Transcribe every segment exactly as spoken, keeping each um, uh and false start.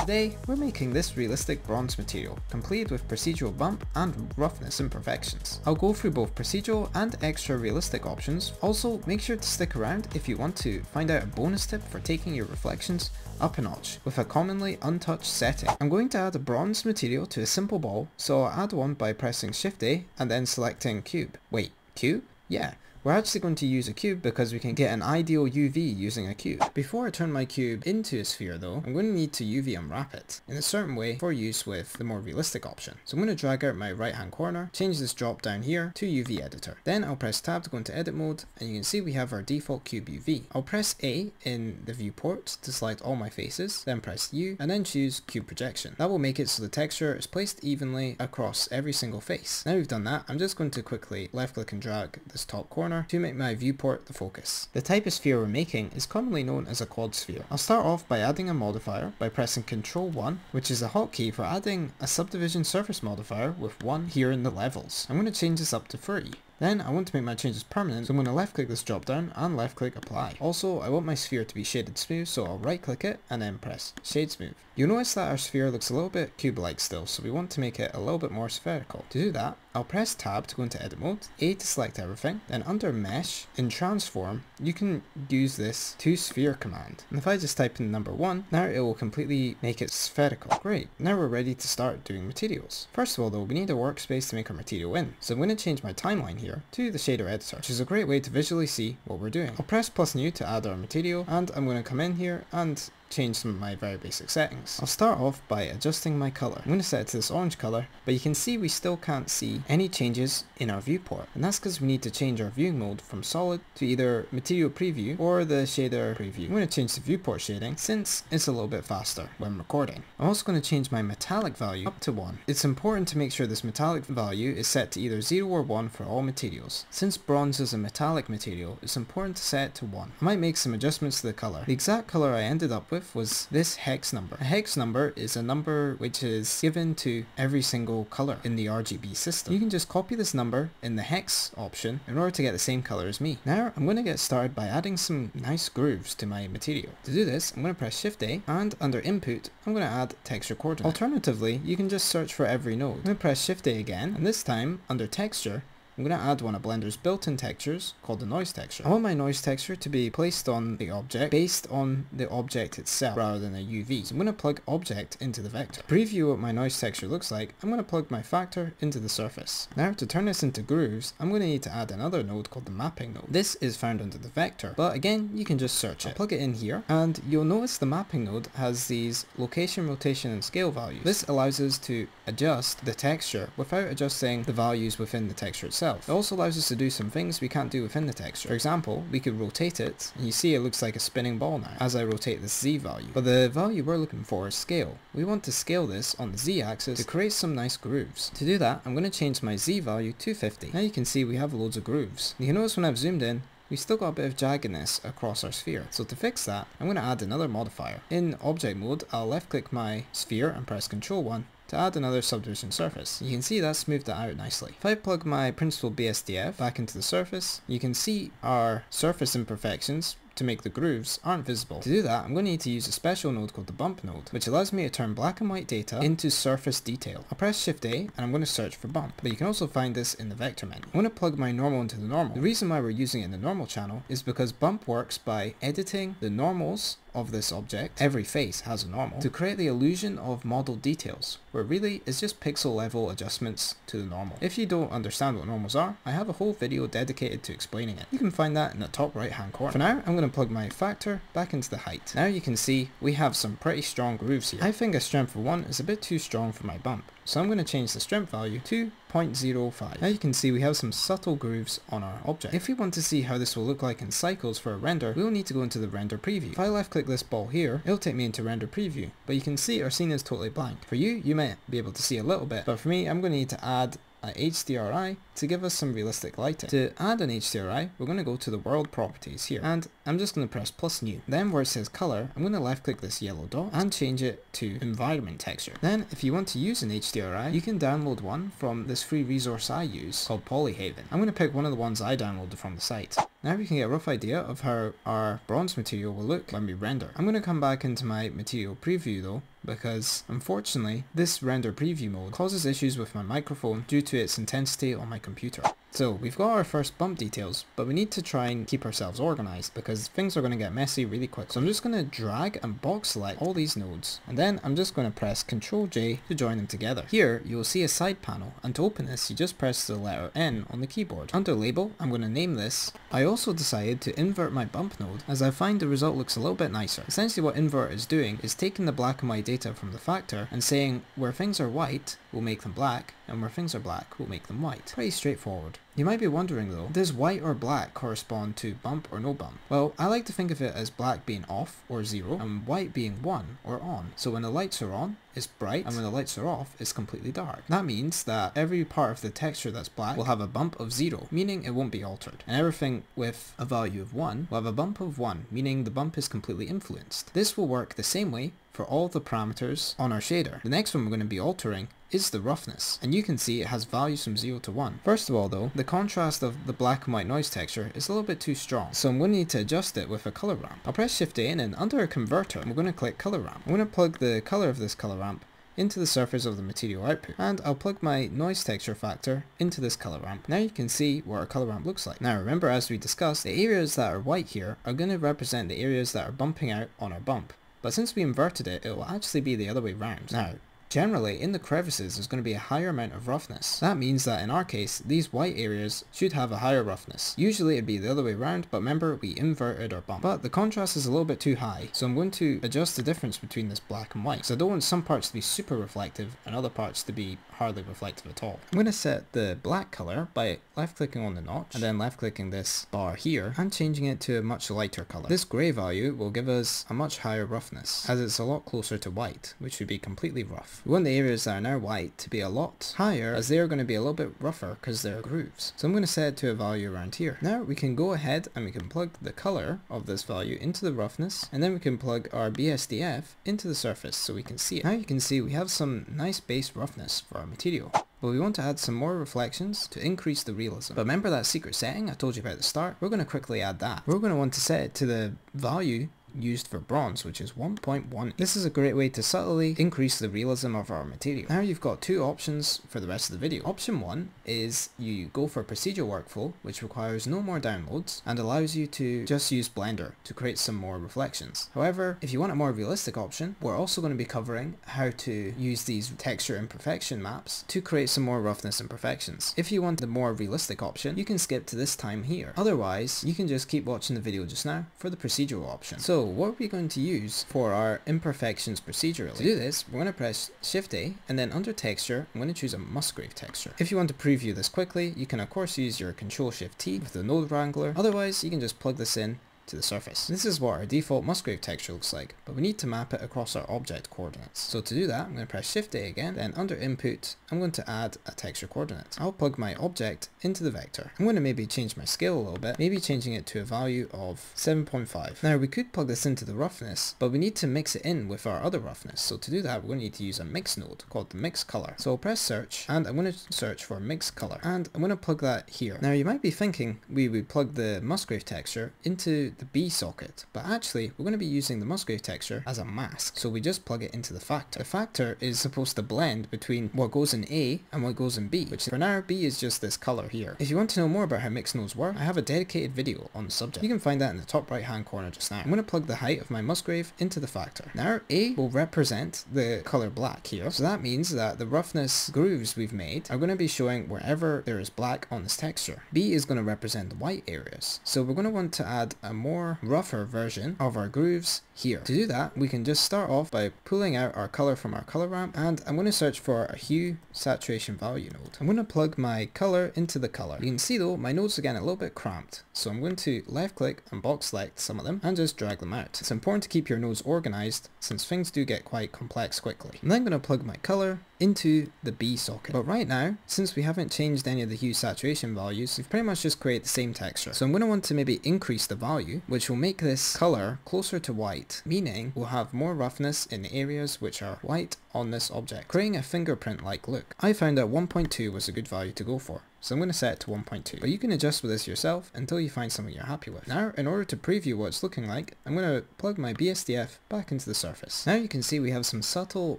Today, we're making this realistic bronze material, complete with procedural bump and roughness imperfections. I'll go through both procedural and extra realistic options. Also, make sure to stick around if you want to find out a bonus tip for taking your reflections up a notch with a commonly untouched setting. I'm going to add a bronze material to a simple ball, so I'll add one by pressing shift A and then selecting cube. Wait, cube? Yeah. We're actually going to use a cube because we can get an ideal U V using a cube. Before I turn my cube into a sphere though, I'm going to need to U V unwrap it in a certain way for use with the more realistic option. So I'm going to drag out my right hand corner, change this drop down here to U V editor. Then I'll press tab to go into edit mode and you can see we have our default cube U V. I'll press A in the viewport to select all my faces, then press U and then choose cube projection. That will make it so the texture is placed evenly across every single face. Now we've done that, I'm just going to quickly left click and drag this top corner to make my viewport the focus. The type of sphere we're making is commonly known as a quad sphere. I'll start off by adding a modifier by pressing control one, which is a hotkey for adding a subdivision surface modifier with one here in the levels. I'm going to change this up to three. Then I want to make my changes permanent, so I'm going to left click this drop down and left click apply. Also, I want my sphere to be shaded smooth, so I'll right click it and then press shade smooth. You'll notice that our sphere looks a little bit cube-like still, so we want to make it a little bit more spherical. To do that, I'll press tab to go into edit mode, A to select everything, then under mesh, in transform, you can use this to sphere command. And if I just type in number one, now it will completely make it spherical. Great, now we're ready to start doing materials. First of all though, we need a workspace to make our material in, so I'm going to change my timeline here to the shader editor, which is a great way to visually see what we're doing. I'll press plus new to add our material and I'm going to come in here and change some of my very basic settings. I'll start off by adjusting my color. I'm going to set it to this orange color, but you can see we still can't see any changes in our viewport, and that's because we need to change our viewing mode from solid to either material preview or the shader preview. I'm going to change the viewport shading since it's a little bit faster when recording. I'm also going to change my metallic value up to one. It's important to make sure this metallic value is set to either zero or one for all materials. Since bronze is a metallic material, it's important to set it to one. I might make some adjustments to the color. The exact color I ended up with was this hex number. A hex number is a number which is given to every single color in the R G B system. You can just copy this number in the hex option in order to get the same color as me. Now I'm going to get started by adding some nice grooves to my material. To do this, I'm going to press shift A and under input, I'm going to add texture coordinate. Alternatively, you can just search for every node. I'm going to press shift A again, and this time under texture, I'm going to add one of Blender's built-in textures called the Noise Texture. I want my Noise Texture to be placed on the object based on the object itself rather than a U V. So I'm going to plug Object into the vector. To preview what my Noise Texture looks like, I'm going to plug my Factor into the surface. Now to turn this into grooves, I'm going to need to add another node called the Mapping Node. This is found under the vector, but again, you can just search it. I'll plug it in here, and you'll notice the Mapping Node has these Location, Rotation, and Scale values. This allows us to adjust the texture without adjusting the values within the texture itself. It also allows us to do some things we can't do within the texture. For example, we could rotate it, and you see it looks like a spinning ball now as I rotate this Z value. But the value we're looking for is scale. We want to scale this on the Z axis to create some nice grooves. To do that, I'm going to change my Z value to fifty. Now you can see we have loads of grooves. You can notice when I've zoomed in, we still got a bit of jaggedness across our sphere. So to fix that, I'm going to add another modifier. In object mode, I'll left click my sphere and press control one. To add another subdivision surface. You can see that smoothed it out nicely. If I plug my Principled B S D F back into the surface, you can see our surface imperfections to make the grooves aren't visible. To do that, I'm going to need to use a special node called the bump node, which allows me to turn black and white data into surface detail. I'll press shift A and I'm going to search for bump, but you can also find this in the vector menu. I'm going to plug my normal into the normal. The reason why we're using it in the normal channel is because bump works by editing the normals of this object. Every face has a normal, to create the illusion of model details, where really it's just pixel level adjustments to the normal. If you don't understand what normals are, I have a whole video dedicated to explaining it. You can find that in the top right hand corner. For now, I'm going to plug my factor back into the height. Now you can see we have some pretty strong grooves here. I think a strength of one is a bit too strong for my bump, so I'm going to change the strength value to zero point zero five. Now you can see we have some subtle grooves on our object. If we want to see how this will look like in cycles for a render, we'll need to go into the render preview. If I left click this ball here, it'll take me into render preview, but you can see our scene is totally blank. For you, you might be able to see a little bit, but for me, I'm going to need to add a H D R I to give us some realistic lighting. To add an H D R I, we're going to go to the world properties here, and I'm just going to press plus new. Then where it says color, I'm going to left click this yellow dot and change it to environment texture. Then if you want to use an H D R I, you can download one from this free resource I use called Polyhaven. I'm going to pick one of the ones I downloaded from the site. Now we can get a rough idea of how our bronze material will look when we render. I'm going to come back into my material preview though, because unfortunately this render preview mode causes issues with my microphone due to its intensity on my computer. So we've got our first bump details, but we need to try and keep ourselves organized because things are going to get messy really quick. So I'm just going to drag and box select all these nodes, and then I'm just going to press control J to join them together. Here you'll see a side panel, and to open this you just press the letter N on the keyboard. Under label I'm going to name this. I also decided to invert my bump node as I find the result looks a little bit nicer. Essentially what invert is doing is taking the black and white data from the factor and saying where things are white we'll make them black, and where things are black we'll make them white. Pretty straightforward. You might be wondering though, does white or black correspond to bump or no bump? Well, I like to think of it as black being off or zero and white being one or on. So when the lights are on, it's bright, and when the lights are off, it's completely dark. That means that every part of the texture that's black will have a bump of zero, meaning it won't be altered. And everything with a value of one will have a bump of one, meaning the bump is completely influenced. This will work the same way for all the parameters on our shader. The next one we're going to be altering is the roughness, and you can see it has values from zero to one. First of all though, the contrast of the black and white noise texture is a little bit too strong, so I'm going to need to adjust it with a color ramp. I'll press shift A, and then under a converter I'm going to click color ramp. I'm going to plug the color of this color ramp into the surface of the material output, and I'll plug my noise texture factor into this color ramp. Now you can see what our color ramp looks like. Now remember, as we discussed, the areas that are white here are going to represent the areas that are bumping out on our bump, but since we inverted it, it will actually be the other way round. Now generally, in the crevices there's going to be a higher amount of roughness. That means that in our case, these white areas should have a higher roughness. Usually it'd be the other way around, but remember we inverted our bump. But the contrast is a little bit too high, so I'm going to adjust the difference between this black and white. So I don't want some parts to be super reflective and other parts to be hardly reflective at all. I'm going to set the black color by left clicking on the notch, and then left clicking this bar here, and changing it to a much lighter color. This grey value will give us a much higher roughness, as it's a lot closer to white, which would be completely rough. We want the areas that are now white to be a lot higher, as they are going to be a little bit rougher because they're grooves. So I'm going to set it to a value around here. Now we can go ahead and we can plug the color of this value into the roughness, and then we can plug our B S D F into the surface so we can see it. Now you can see we have some nice base roughness for our material, but we want to add some more reflections to increase the realism. But remember that secret setting I told you about at the start? We're going to quickly add that. We're going to want to set it to the value used for bronze, which is one point one. This is a great way to subtly increase the realism of our material. Now you've got two options for the rest of the video. Option one is you go for procedural workflow, which requires no more downloads and allows you to just use Blender to create some more reflections. However, if you want a more realistic option, we're also going to be covering how to use these texture imperfection maps to create some more roughness imperfections. If you want the more realistic option, you can skip to this time here. Otherwise, you can just keep watching the video just now for the procedural option. So So what are we going to use for our imperfections procedurally? To do this, we're going to press shift A, and then under texture, I'm going to choose a Musgrave texture. If you want to preview this quickly, you can of course use your control shift T with the Node Wrangler. Otherwise, you can just plug this in to the surface. This is what our default Musgrave texture looks like, but we need to map it across our object coordinates. So to do that, I'm going to press shift A again, then under input, I'm going to add a texture coordinate. I'll plug my object into the vector. I'm going to maybe change my scale a little bit, maybe changing it to a value of seven point five. Now we could plug this into the roughness, but we need to mix it in with our other roughness. So to do that, we're going to need to use a mix node called the mix color. So I'll press search, and I'm going to search for mix color, and I'm going to plug that here. Now you might be thinking we would plug the Musgrave texture into the B socket, but actually we're going to be using the Musgrave texture as a mask, so we just plug it into the factor. The factor is supposed to blend between what goes in A and what goes in B, which for now B is just this color here. If you want to know more about how mix nodes work, I have a dedicated video on the subject. You can find that in the top right hand corner just now. I'm going to plug the height of my Musgrave into the factor. Now A will represent the color black here, so that means that the roughness grooves we've made are going to be showing wherever there is black on this texture. B is going to represent the white areas, so we're going to want to add a more more rougher version of our grooves here. To do that, we can just start off by pulling out our color from our color ramp, and I'm going to search for a Hue Saturation Value node. I'm going to plug my color into the color. You can see though, my nodes are getting a little bit cramped, so I'm going to left click and box select some of them and just drag them out. It's important to keep your nodes organized since things do get quite complex quickly. I'm then going to plug my color into the B socket. But right now, since we haven't changed any of the hue saturation values, we've pretty much just created the same texture. So I'm going to want to maybe increase the value, which will make this color closer to white, meaning we'll have more roughness in the areas which are white on this object, creating a fingerprint-like look. I found that one point two was a good value to go for. so I'm going to set it to one point two, but you can adjust with this yourself until you find something you're happy with. Now, in order to preview what it's looking like, I'm going to plug my B S D F back into the surface. Now you can see we have some subtle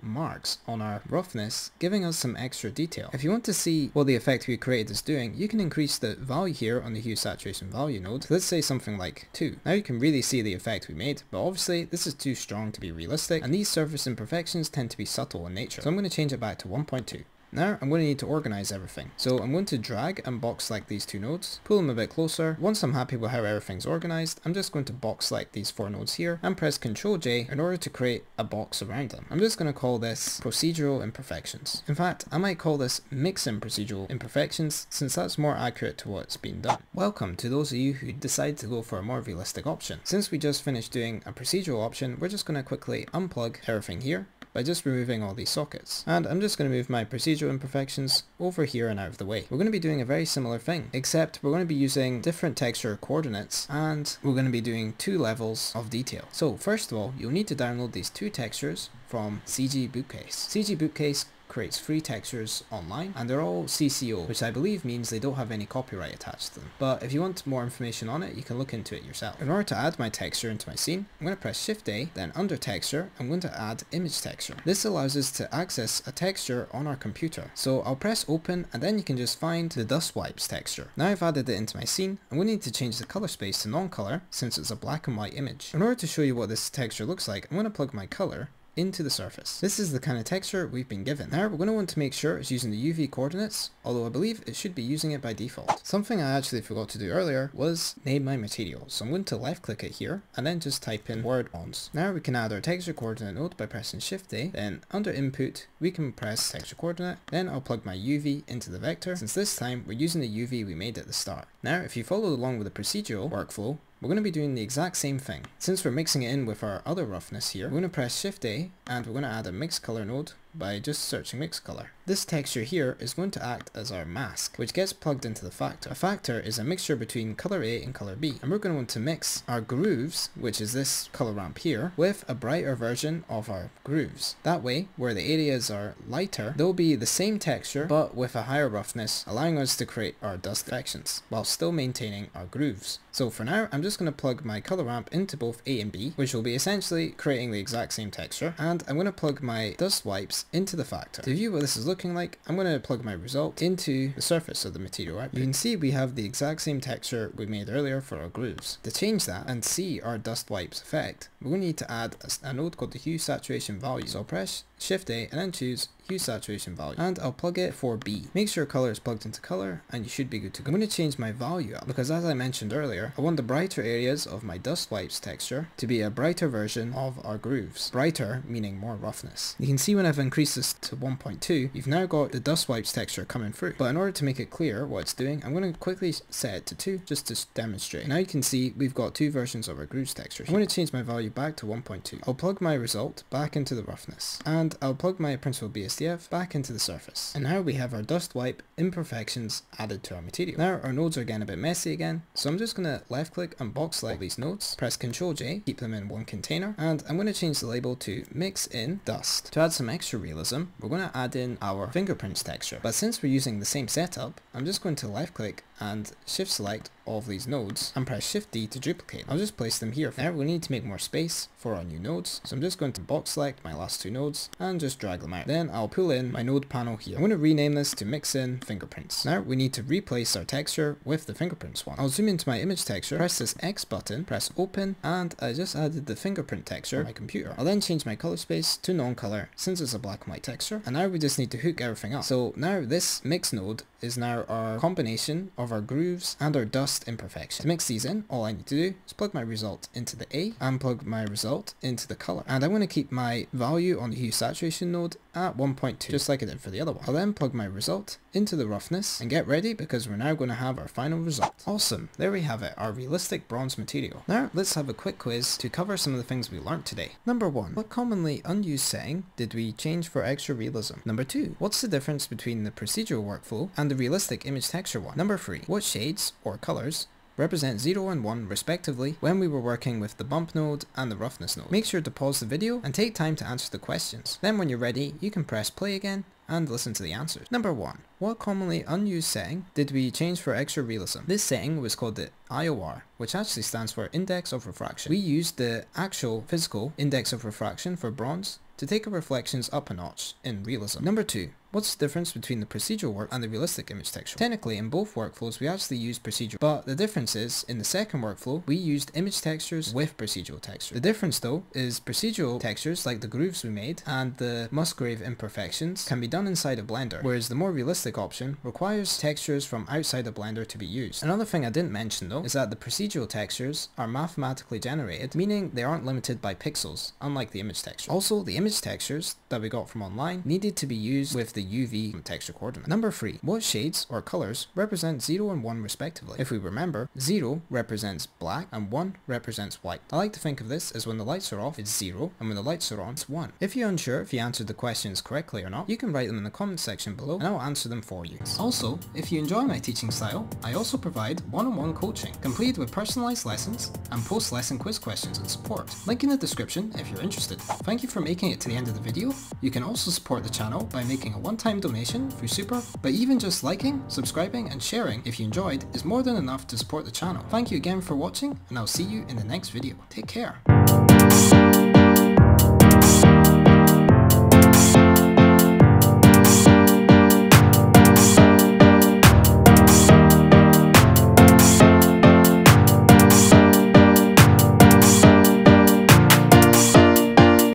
marks on our roughness, giving us some extra detail. If you want to see what the effect we created is doing, you can increase the value here on the Hue Saturation Value node. Let's say something like two. Now you can really see the effect we made, but obviously this is too strong to be realistic, and these surface imperfections tend to be subtle in nature, so I'm going to change it back to one point two. Now I'm going to need to organize everything. So I'm going to drag and box select these two nodes, pull them a bit closer. Once I'm happy with how everything's organized, I'm just going to box select these four nodes here and press control J in order to create a box around them. I'm just going to call this procedural imperfections. In fact, I might call this mixing procedural imperfections, since that's more accurate to what's been done. Welcome to those of you who decide to go for a more realistic option. Since we just finished doing a procedural option, we're just going to quickly unplug everything here by just removing all these sockets. And I'm just going to move my procedural imperfections over here and out of the way. We're going to be doing a very similar thing, except we're going to be using different texture coordinates, and we're going to be doing two levels of detail. So first of all, you'll need to download these two textures from C G Bootcase. C G Bootcase creates free textures online, and they're all C C O, which I believe means they don't have any copyright attached to them. But if you want more information on it, you can look into it yourself. In order to add my texture into my scene, I'm going to press shift A, then under texture, I'm going to add image texture. This allows us to access a texture on our computer. So I'll press open, and then you can just find the dust wipes texture. Now I've added it into my scene, and we need to change the color space to non-color, since it's a black and white image. In order to show you what this texture looks like, I'm going to plug my color into the surface. This is the kind of texture we've been given. Now we're going to want to make sure it's using the U V coordinates, although I believe it should be using it by default. Something I actually forgot to do earlier was name my material, so I'm going to left click it here and then just type in word ons. Now we can add our texture coordinate node by pressing shift A, then under input we can press texture coordinate, then I'll plug my U V into the vector, since this time we're using the U V we made at the start. Now if you followed along with the procedural workflow, we're going to be doing the exact same thing. Since we're mixing it in with our other roughness here, we're going to press shift A and we're going to add a mix color node by just searching mix color. This texture here is going to act as our mask, which gets plugged into the factor. A factor is a mixture between color A and color B, and we're going to want to mix our grooves, which is this color ramp here, with a brighter version of our grooves. That way, where the areas are lighter, they'll be the same texture but with a higher roughness, allowing us to create our dust imperfections while still maintaining our grooves. So for now, I'm just going to plug my color ramp into both A and B, which will be essentially creating the exact same texture, and I'm going to plug my dust wipes into the factor. To view what this is looking like, I'm going to plug my result into the surface of the material output. You can see we have the exact same texture we made earlier for our grooves. To change that and see our dust wipes effect, we're going to need to add a, a node called the Hue Saturation Value. So I'll press shift A and then choose Hue Saturation Value, and I'll plug it for B. Make sure color is plugged into color and you should be good to go. I'm going to change my value up because, as I mentioned earlier, I want the brighter areas of my dust wipes texture to be a brighter version of our grooves. Brighter meaning more roughness. You can see when I've increased this to one point two, you've now got the dust wipes texture coming through. But in order to make it clear what it's doing, I'm going to quickly set it to two just to demonstrate. Now you can see we've got two versions of our grooves texture. I'm going to change my value back to one point two. I'll plug my result back into the roughness, and I'll plug my Principled B S D F back into the surface. And now we have our dust wipe imperfections added to our material. Now our nodes are getting a bit messy again, so I'm just going to left click and box select these nodes, press control J, keep them in one container, and I'm going to change the label to mix in dust. To add some extra realism, we're going to add in our fingerprints texture, but since we're using the same setup, I'm just going to left click and shift select all of these nodes and press shift D to duplicate. I'll just place them here. Now we need to make more space for our new nodes, so I'm just going to box select my last two nodes and just drag them out. Then I'll pull in my node panel here. I'm going to rename this to mix in fingerprints. Now we need to replace our texture with the fingerprints one. I'll zoom into my image texture, press this X button, press open, and I just added the fingerprint texture on my computer. I'll then change my color space to non-color, since it's a black and white texture, and now we just need to hook everything up. So now this mix node is now our combination of our grooves and our dust imperfection. To mix these in, all I need to do is plug my result into the A and plug my result into the color. And I'm going to keep my value on the Hue Saturation node at one point two, just like I did for the other one. I'll then plug my result into the roughness and get ready, because we're now going to have our final result. Awesome, there we have it, our realistic bronze material. Now let's have a quick quiz to cover some of the things we learned today. Number one, what commonly unused setting did we change for extra realism? Number two, what's the difference between the procedural workflow and the realistic image texture one? Number three, what shades or colors represent zero and one respectively when we were working with the bump node and the roughness node? Make sure to pause the video and take time to answer the questions. Then when you're ready, you can press play again and listen to the answers. Number one, what commonly unused setting did we change for extra realism? This setting was called the I O R, which actually stands for Index of Refraction. We used the actual physical Index of Refraction for bronze to take our reflections up a notch in realism. Number two, what's the difference between the procedural work and the realistic image texture? Technically, in both workflows, we actually use procedural, but the difference is, in the second workflow, we used image textures with procedural texture. The difference, though, is procedural textures, like the grooves we made, and the Musgrave imperfections, can be done inside a Blender, whereas the more realistic option requires textures from outside a Blender to be used. Another thing I didn't mention, though, is that the procedural textures are mathematically generated, meaning they aren't limited by pixels, unlike the image texture. Also, the image textures that we got from online needed to be used with the U V texture coordinate. Number three, what shades or colors represent zero and one respectively? If we remember, zero represents black and one represents white. I like to think of this as when the lights are off, it's zero, and when the lights are on, it's one. If you're unsure if you answered the questions correctly or not, you can write them in the comment section below and I'll answer them for you. Also, if you enjoy my teaching style, I also provide one-on-one coaching, complete with personalized lessons and post-lesson quiz questions and support. Link in the description if you're interested. Thank you for making it to the end of the video. You can also support the channel by making a one-time donation through Super, but even just liking, subscribing and sharing if you enjoyed is more than enough to support the channel. Thank you again for watching, and I'll see you in the next video. Take care.